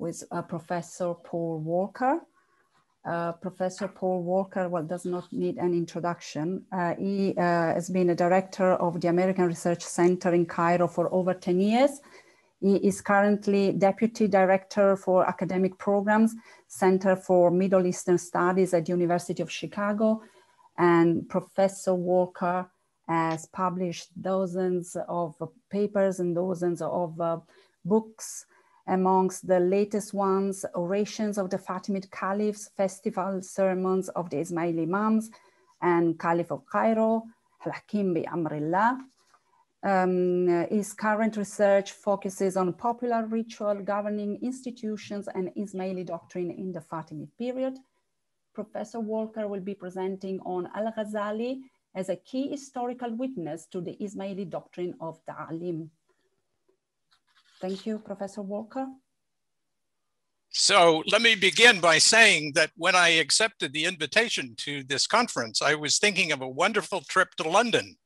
with Professor Paul Walker. Professor Paul Walker, well, does not need an introduction. He has been a director of the American Research Center in Cairo for over 10 years. He is currently Deputy Director for Academic Programs, Center for Middle Eastern Studies at the University of Chicago. And Professor Walker has published dozens of papers and dozens of books. Amongst the latest ones, Orations of the Fatimid Caliphs, Festival Sermons of the Ismaili Imams, and Caliph of Cairo, Al-Hakim bi Amrillah. His current research focuses on popular ritual governing institutions and Ismaili doctrine in the Fatimid period. Professor Walker will be presenting on Al-Ghazali as a key historical witness to the Ismaili doctrine of Taʿlīm. Thank you, Professor Walker. So let me begin by saying that when I accepted the invitation to this conference, I was thinking of a wonderful trip to London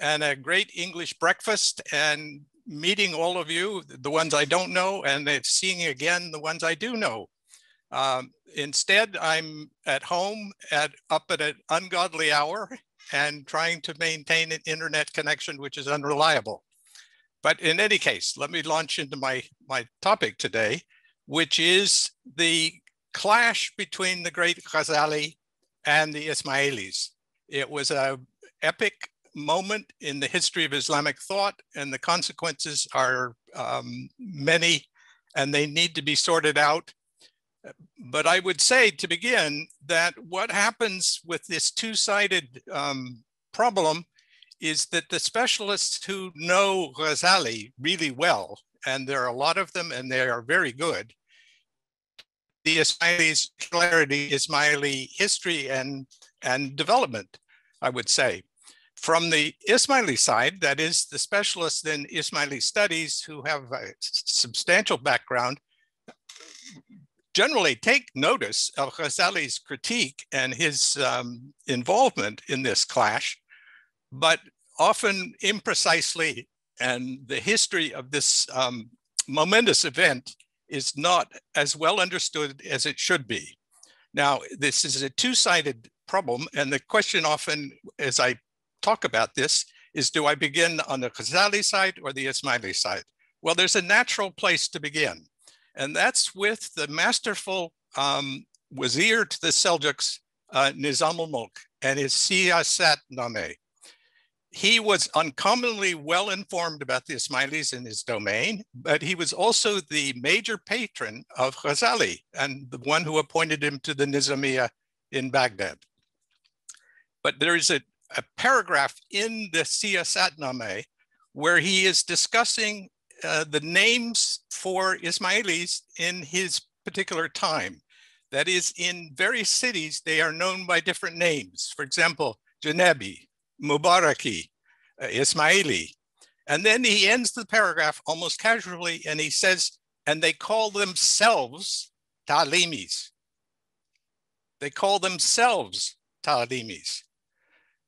and a great English breakfast and meeting all of you, the ones I don't know, and seeing again the ones I do know. Instead, I'm at home up at an ungodly hour and trying to maintain an internet connection, which is unreliable. But in any case, let me launch into my topic today, which is the clash between the great Ghazali and the Ismailis. It was an epic moment in the history of Islamic thought, and the consequences are many, and they need to be sorted out. But I would say to begin that what happens with this two-sided problem is that the specialists who know Ghazali really well, and there are a lot of them and they are very good, the Ismailis' clarity, Ismaili history and development, I would say. From the Ismaili side, that is the specialists in Ismaili studies who have a substantial background, generally take notice of Ghazali's critique and his involvement in this clash, but often imprecisely, and the history of this momentous event is not as well understood as it should be. Now, this is a two-sided problem, and the question often, as I talk about this, is do I begin on the Ghazali side or the Ismaili side? Well, there's a natural place to begin, and that's with the masterful wazir to the Seljuks, Nizam al-Mulk, and his Siyasat Nameh. He was uncommonly well informed about the Ismailis in his domain, but he was also the major patron of Ghazali and the one who appointed him to the Nizamiyya in Baghdad. But there is a paragraph in the Siyasatnameh where he is discussing the names for Ismailis in his particular time. That is, in various cities, they are known by different names. For example, Janabi, Mubaraki, Ismaili. And then he ends the paragraph almost casually and he says, and they call themselves Taʿlīmis. They call themselves Taʿlīmis.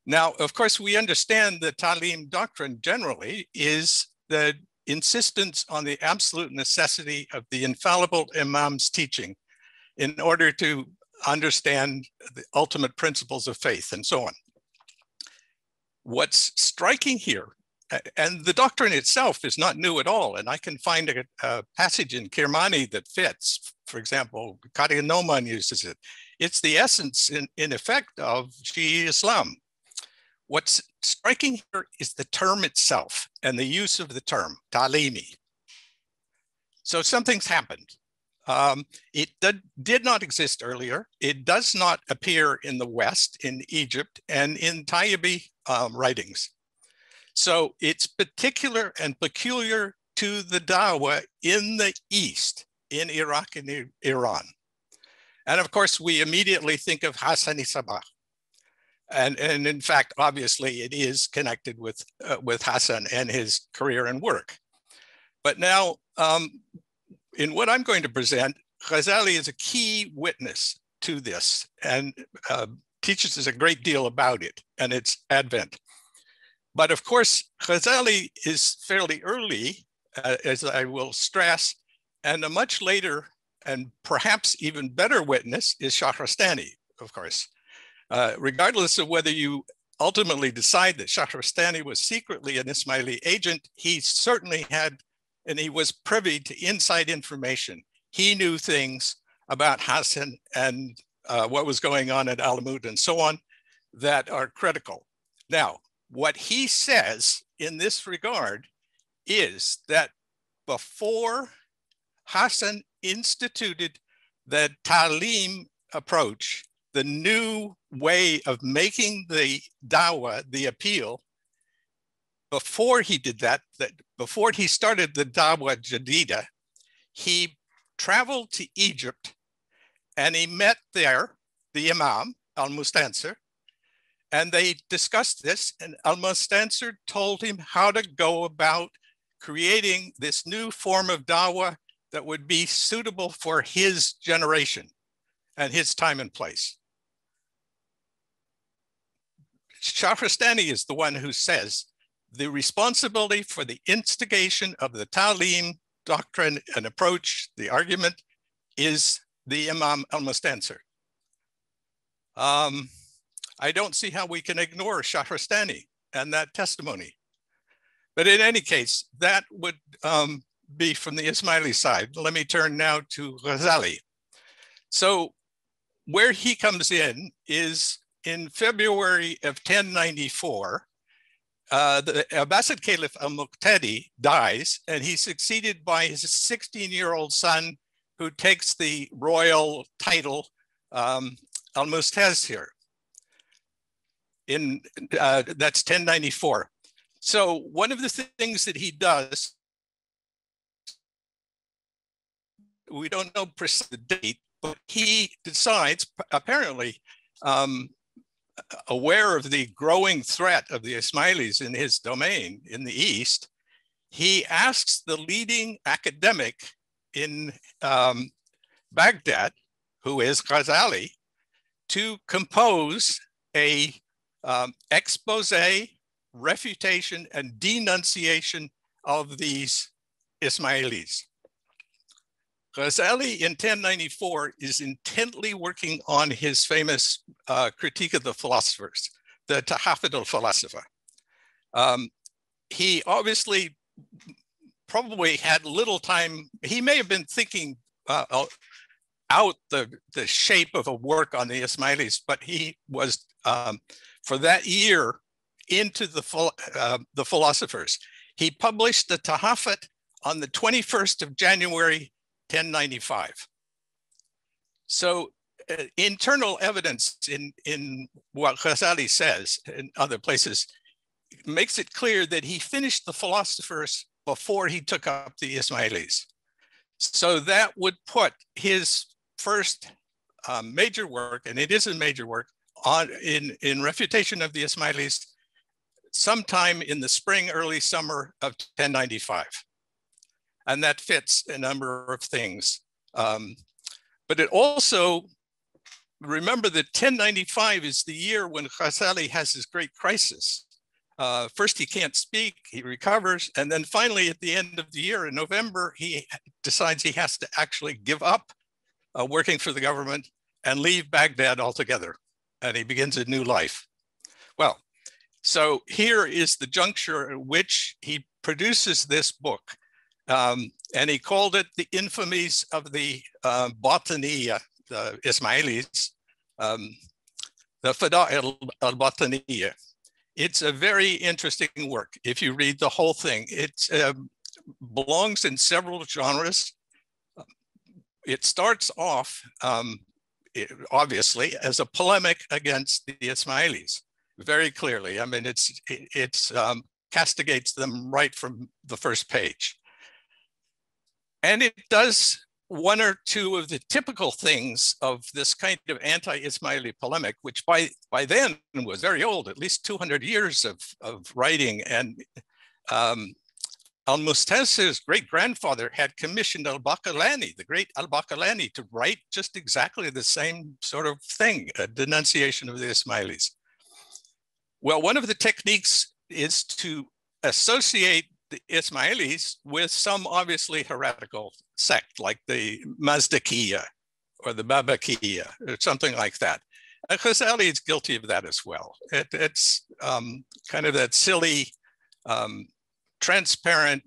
Now, of course, we understand the Taʿlīm doctrine generally is the insistence on the absolute necessity of the infallible Imam's teaching in order to understand the ultimate principles of faith and so on. What's striking here, and the doctrine itself is not new at all, and I can find a passage in Kirmani that fits. For example, Kadia Noman uses it. It's the essence, in effect, of Shi'i Islam. What's striking here is the term itself and the use of the term, Taʿlīmi. So something's happened. It did not exist earlier. It does not appear in the West, in Egypt, and in Tayyibi writings. So it's particular and peculiar to the Dawah in the East, in Iraq and Iran. And of course, we immediately think of Hassan-i-Sabah. And in fact, obviously, it is connected with Hassan and his career and work. But now, in what I'm going to present, Ghazali is a key witness to this and teaches us a great deal about it and its advent. But of course, Ghazali is fairly early, as I will stress, and a much later and perhaps even better witness is Shahristani, of course. Regardless of whether you ultimately decide that Shahristani was secretly an Ismaili agent, he certainly had, and he was privy to inside information. He knew things about Hassan and what was going on at Alamut and so on that are critical. Now, what he says in this regard is that before Hassan instituted the Taʿlīm approach, the new way of making the dawah, the appeal, before he did that, before he started the Dawah Jadida, he traveled to Egypt and he met there the Imam, al-Mustansir, and they discussed this, and al-Mustansir told him how to go about creating this new form of dawah that would be suitable for his generation and his time and place. Shahristani is the one who says the responsibility for the instigation of the Taʿlīm doctrine and approach, the argument, is the Imam al-Mustansir. I don't see how we can ignore Shahristani and that testimony. But in any case, that would be from the Ismaili side. Let me turn now to Ghazali. So where he comes in is in February of 1094, the Abbasid Caliph al-Muqtadi dies, and he's succeeded by his 16-year-old son, who takes the royal title al-Mustazhir. That's 1094. So one of the things that he does, we don't know precisely the date, but he decides, apparently aware of the growing threat of the Ismailis in his domain in the East, he asks the leading academic in Baghdad, who is Ghazali, to compose a exposé, refutation, and denunciation of these Ismailis. Ghazali in 1094 is intently working on his famous critique of the philosophers, the Tahafut al-Falasifa. He obviously probably had little time. He may have been thinking out the shape of a work on the Ismailis, but he was, for that year, into the philosophers. He published the Tahafut on the 21st of January, 1095. So internal evidence in what Ghazali says in other places makes it clear that he finished the philosophers before he took up the Ismailis. So that would put his first major work, and it is a major work, on in refutation of the Ismailis sometime in the spring, early summer of 1095. And that fits a number of things. But it also, remember that 1095 is the year when Ghazali has his great crisis. First, he can't speak, he recovers. And then finally, at the end of the year in November, he decides he has to actually give up working for the government and leave Baghdad altogether. And he begins a new life. Well, so here is the juncture at which he produces this book. And he called it The Infamies of the Botaniyyah, the Ismailis, the Fada'il al-Botaniyyah. It's a very interesting work if you read the whole thing. It belongs in several genres. It starts off, obviously, as a polemic against the Ismailis, very clearly. I mean, it castigates them right from the first page. And it does one or two of the typical things of this kind of anti-Ismaili polemic, which by then was very old, at least 200 years of writing. And al-Mustansir's great-grandfather had commissioned al-Bakalani, the great al-Bakalani, to write just exactly the same sort of thing, a denunciation of the Ismailis. Well, one of the techniques is to associate the Ismailis with some obviously heretical sect, like the Mazdakiyya or the Babakiyya or something like that. Al-Ghazali is guilty of that as well. It's kind of that silly, transparent,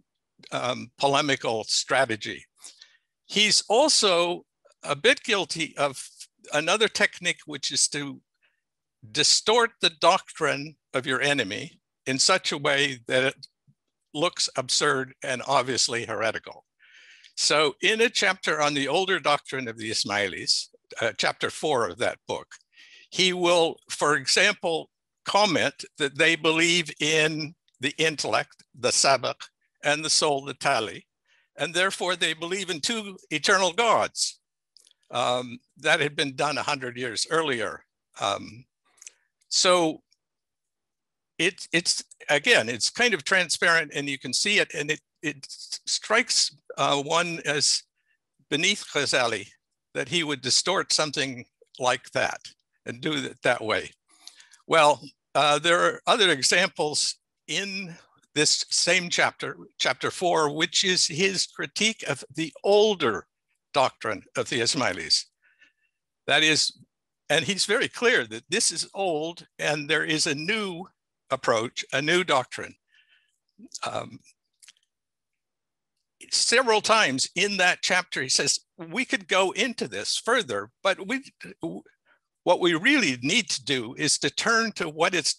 polemical strategy. He's also a bit guilty of another technique, which is to distort the doctrine of your enemy in such a way that it looks absurd and obviously heretical. So in a chapter on the older doctrine of the Ismailis, chapter 4 of that book, he will, for example, comment that they believe in the intellect, the sabak, and the soul, the tali, and therefore they believe in two eternal gods. That had been done 100 years earlier. So it's, again, it's kind of transparent and you can see it, and it strikes one as beneath Ghazali that he would distort something like that and do it that way. Well, there are other examples in this same chapter, chapter 4, which is his critique of the older doctrine of the Ismailis. That is, and he's very clear that this is old and there is a new approach, a new doctrine. Several times in that chapter, he says, we could go into this further, but what we really need to do is to turn to what is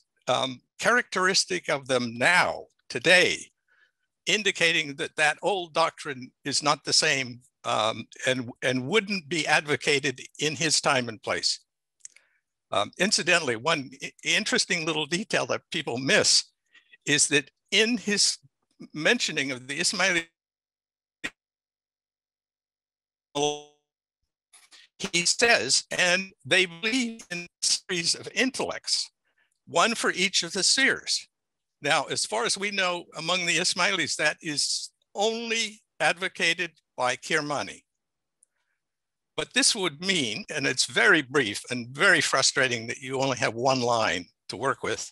characteristic of them now, today, indicating that that old doctrine is not the same and wouldn't be advocated in his time and place. Incidentally, one interesting little detail that people miss is that in his mentioning of the Ismaili, he says, and they believe in a series of intellects, one for each of the seers. Now, as far as we know, among the Ismailis, that is only advocated by Kirmani. But this would mean, and it's very brief and very frustrating that you only have one line to work with,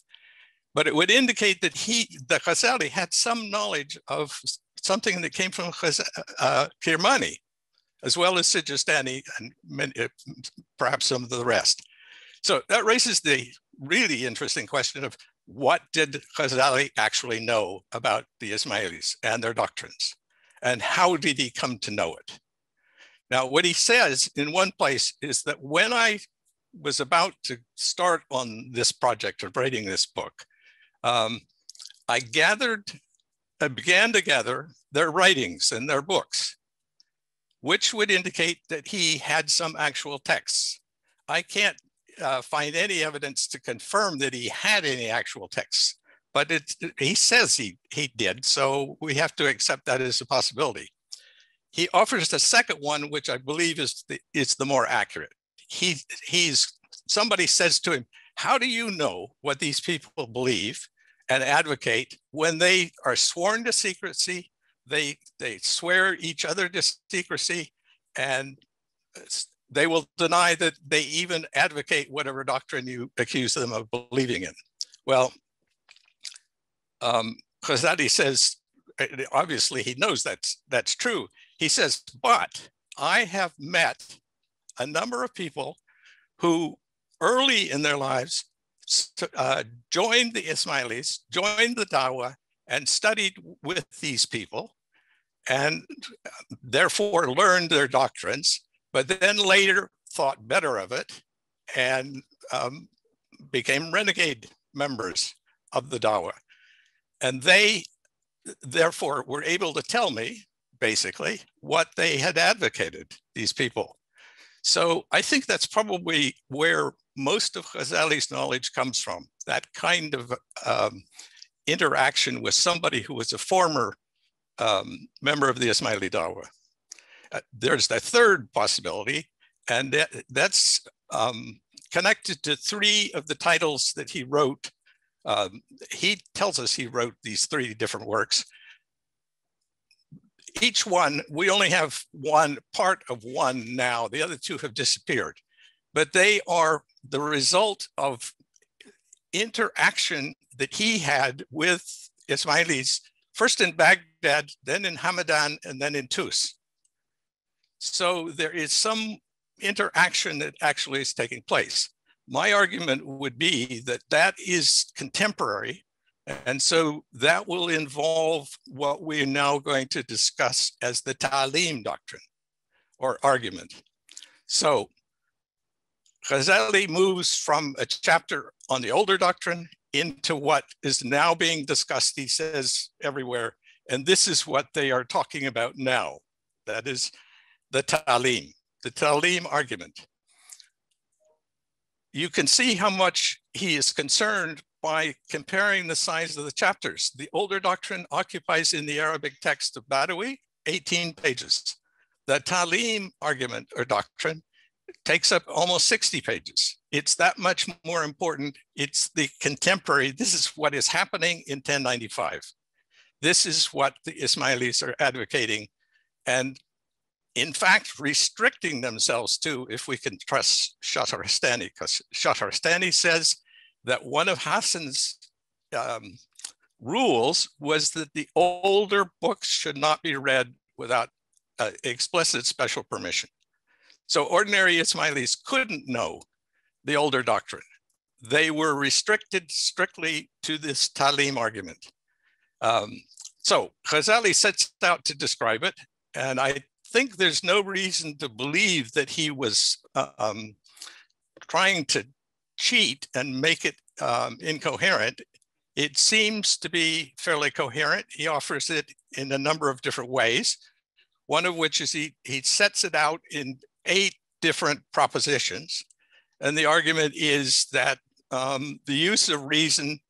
but it would indicate that the Ghazali had some knowledge of something that came from Kirmani, as well as Shahristani and many, perhaps some of the rest. So that raises the really interesting question of what did Ghazali actually know about the Ismailis and their doctrines? And how did he come to know it? Now, what he says in one place is that when I was about to start on this project of writing this book, I began to gather their writings and their books, which would indicate that he had some actual texts. I can't find any evidence to confirm that he had any actual texts, but he says he did, so we have to accept that as a possibility. He offers a second one, which I believe is the more accurate. Somebody says to him, how do you know what these people believe and advocate when they are sworn to secrecy? They swear each other to secrecy, and they will deny that they even advocate whatever doctrine you accuse them of believing in. Well, Ghazali says, obviously he knows that's true. He says, but I have met a number of people who early in their lives joined the Ismailis, joined the Dawah, and studied with these people, and therefore learned their doctrines, but then later thought better of it and became renegade members of the Dawah. And they therefore were able to tell me basically what they had advocated, these people. So I think that's probably where most of Ghazali's knowledge comes from, that kind of interaction with somebody who was a former member of the Ismaili Dawah. There's the third possibility, and that's connected to three of the titles that he wrote. He tells us he wrote these three different works. Each one, we only have one part of one now. The other two have disappeared, but they are the result of interaction that he had with Ismailis, first in Baghdad, then in Hamadan, and then in Tus. So there is some interaction that actually is taking place. My argument would be that that is contemporary. And so that will involve what we're now going to discuss as the Taʿlīm doctrine or argument. So Ghazali moves from a chapter on the older doctrine into what is now being discussed, he says, everywhere. And this is what they are talking about now. That is the Taʿlīm argument. You can see how much he is concerned by comparing the size of the chapters. The older doctrine occupies in the Arabic text of Badawi 18 pages. The Taʿlīm argument or doctrine takes up almost 60 pages. It's that much more important. It's the contemporary. This is what is happening in 1095. This is what the Ismailis are advocating and, in fact, restricting themselves to, if we can trust Shahristani, because Shahristani says that one of Hassan's rules was that the older books should not be read without explicit special permission. So ordinary Ismailis couldn't know the older doctrine. They were restricted strictly to this Taʿlīm argument. So Ghazali sets out to describe it, and I think there's no reason to believe that he was trying to cheat and make it incoherent. It seems to be fairly coherent. He offers it in a number of different ways, one of which is he sets it out in 8 different propositions. And the argument is that the use of reason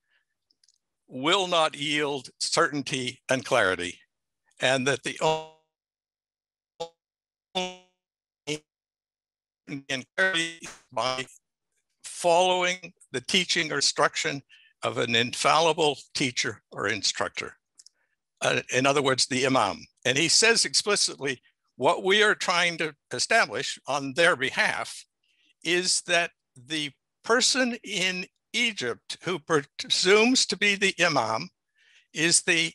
will not yield certainty and clarity, and that the only clarity by following the teaching or instruction of an infallible teacher or instructor. In other words, the Imam. And he says explicitly, what we are trying to establish on their behalf is that the person in Egypt who presumes to be the Imam is the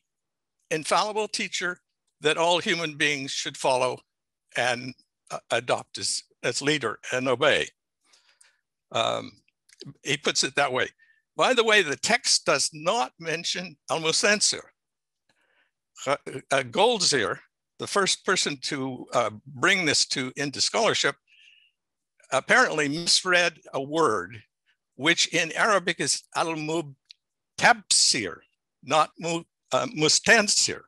infallible teacher that all human beings should follow and adopt as leader and obey. He puts it that way. By the way, the text does not mention al-Mustansir. Goldziher, the first person to bring this into scholarship, apparently misread a word, which in Arabic is al-Mutabsir, not Mustansir.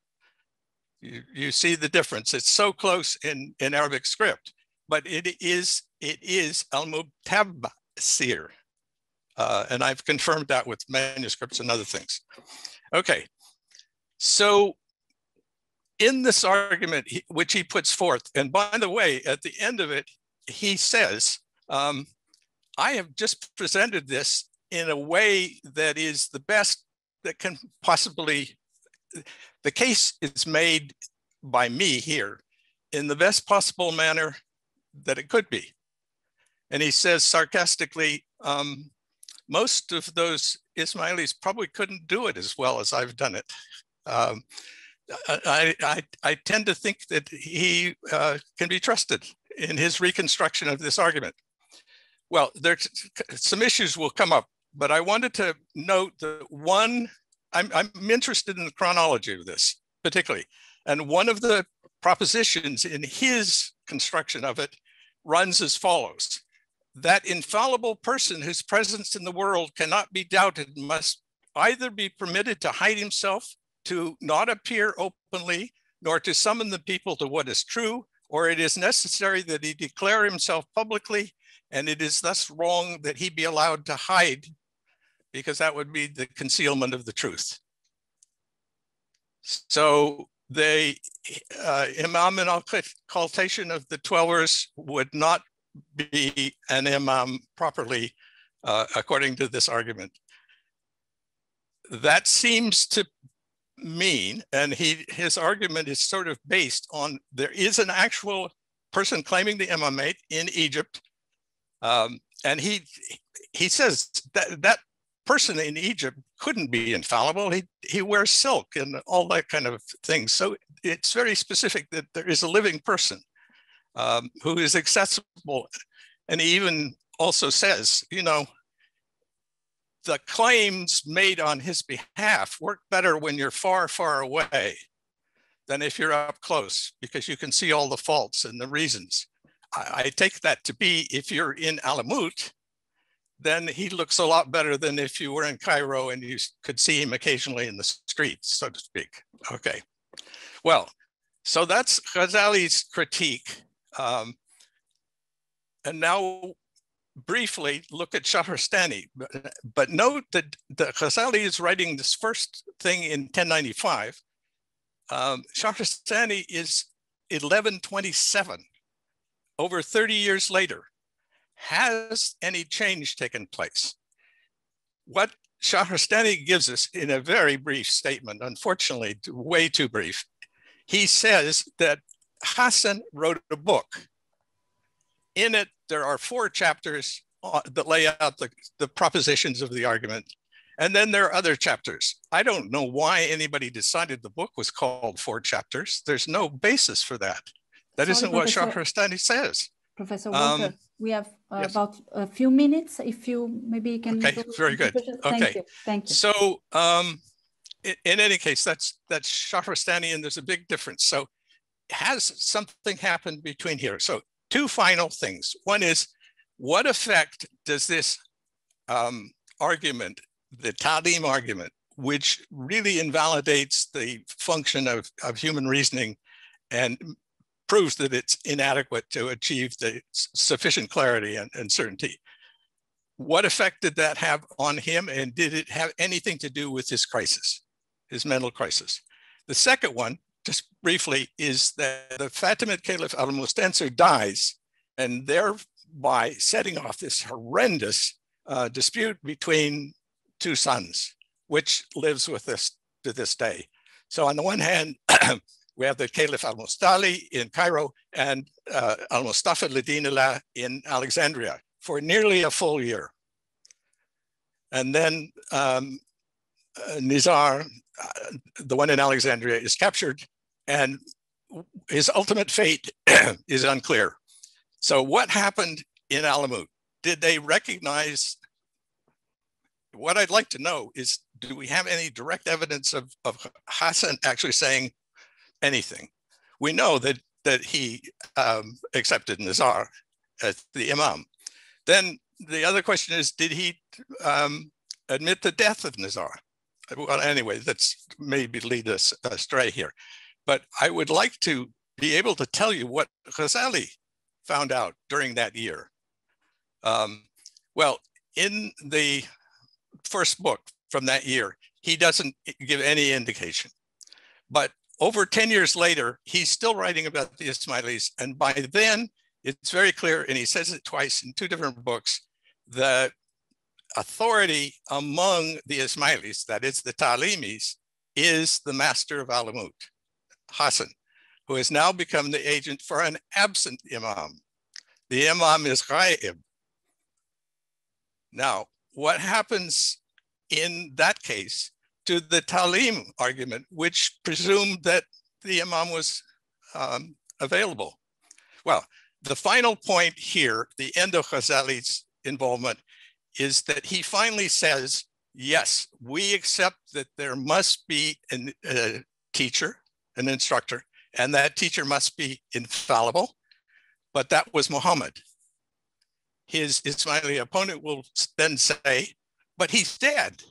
You see the difference. It's so close in Arabic script, but it is al-Mutabsir. And I've confirmed that with manuscripts and other things. Okay, so in this argument, which he puts forth, and by the way, at the end of it, he says, I have just presented this in a way that is the best that can possibly, the case is made by me here in the best possible manner that it could be. And he says sarcastically, most of those Ismailis probably couldn't do it as well as I've done it. I tend to think that he can be trusted in his reconstruction of this argument. Well, there's some issues will come up, but I wanted to note that I'm interested in the chronology of this particularly. And one of the propositions in his construction of it runs as follows: that infallible person whose presence in the world cannot be doubted must either be permitted to hide himself, to not appear openly, nor to summon the people to what is true, or it is necessary that he declare himself publicly, and it is thus wrong that he be allowed to hide, because that would be the concealment of the truth. So the Imam in occultation of the Twelvers would not be an Imam properly, according to this argument. That seems to mean, and his argument is sort of based on, there is an actual person claiming the imamate in Egypt, and he says that that person in Egypt couldn't be infallible. He wears silk and all that kind of thing. So it's very specific that there is a living person who is accessible, and even also says, you know, the claims made on his behalf work better when you're far, far away than if you're up close, because you can see all the faults and the reasons. I take that to be, if you're in Alamut, then he looks a lot better than if you were in Cairo and you could see him occasionally in the streets, so to speak. Okay, well, so that's Ghazali's critique. And now briefly look at Shahristani, but note that Ghazali is writing this first thing in 1095. Shahristani is 1127, over 30 years later. Has any change taken place? What Shahristani gives us in a very brief statement, unfortunately, way too brief, he says that Hassan wrote a book. In it, there are 4 chapters that lay out the propositions of the argument. And then there are other chapters. I don't know why anybody decided the book was called 4 chapters. There's no basis for that. That isn't what Shahristani says. Professor Walker, we have yes, about a few minutes. If you maybe can. Okay, very good. Thank okay, you. Thank you. So, in any case, that's Shahristani, and there's a big difference. So, has something happened between here? So, 2 final things. One is, what effect does this argument, the Taʿlīm argument, which really invalidates the function of human reasoning, and proves that it's inadequate to achieve the sufficient clarity and certainty. What effect did that have on him, and did it have anything to do with his crisis, his mental crisis? The second one, just briefly, is that the Fatimid Caliph al-Mustansir dies, and thereby setting off this horrendous dispute between 2 sons, which lives with us to this day. So on the one hand, we have the Caliph al-Mustali in Cairo and al-Mustafa al-Dinillah in Alexandria for nearly a full year. And then Nizar, the one in Alexandria, is captured, and his ultimate fate is unclear. So what happened in Alamut? Did they recognize? What I'd like to know is, do we have any direct evidence of Hassan actually saying anything? We know that he accepted Nizar as the imam. Then the other question is, did he admit the death of Nizar? Well, anyway, that's maybe lead us astray here. But I would like to be able to tell you what Ghazali found out during that year. Well, in the first book from that year, he doesn't give any indication. But over 10 years later, he's still writing about the Ismailis. And by then, it's very clear, and he says it twice in 2 different books, that authority among the Ismailis, that is the Taʿlīmis, is the master of Alamut, Hassan, who has now become the agent for an absent imam. The imam is Ghaib. Now, what happens in that case to the Taʿlīm argument, which presumed that the imam was available? Well, the final point here, the end of Ghazali's involvement, is that he finally says, yes, we accept that there must be a teacher, an instructor, and that teacher must be infallible, but that was Muhammad. His Ismaili opponent will then say, but he's dead.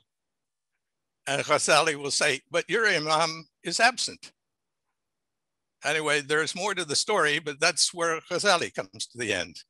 And Ghazali will say, but your imam is absent. Anyway, there's more to the story, but that's where Ghazali comes to the end.